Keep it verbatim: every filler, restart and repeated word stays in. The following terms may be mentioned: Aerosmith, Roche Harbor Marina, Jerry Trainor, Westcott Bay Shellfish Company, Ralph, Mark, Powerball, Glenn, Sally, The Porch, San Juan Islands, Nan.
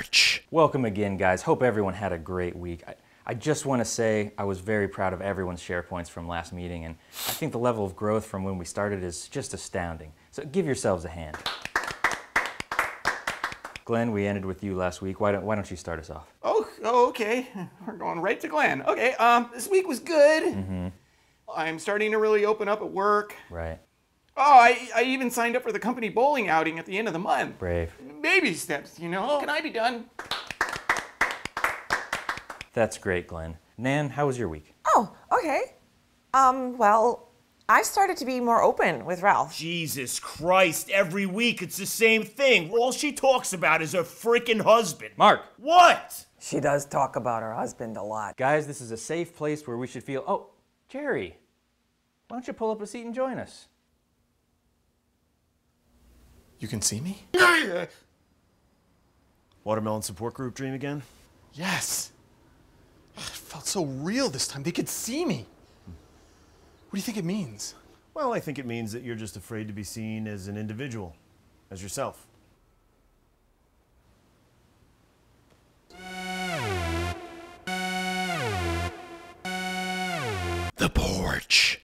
Porch. Welcome again, guys. Hope everyone had a great week. I, I just want to say I was very proud of everyone's share points from last meeting, and I think the level of growth from when we started is just astounding. So give yourselves a hand. Glenn, we ended with you last week. Why don't, why don't you start us off? Oh, oh, okay. We're going right to Glenn. Okay, um, this week was good. Mm-hmm. I'm starting to really open up at work. Right. Oh, I, I even signed up for the company bowling outing at the end of the month. Brave. Baby steps, you know? Can I be done? That's great, Glenn. Nan, how was your week? Oh, okay. Um, well, I started to be more open with Ralph. Jesus Christ, every week it's the same thing. All she talks about is her freaking husband. Mark. What? She does talk about her husband a lot. Guys, this is a safe place where we should feel, oh, Jerry, why don't you pull up a seat and join us? You can see me? Watermelon support group dream again? Yes. It felt so real this time. They could see me. What do you think it means? Well, I think it means that you're just afraid to be seen as an individual, as yourself. The Porch.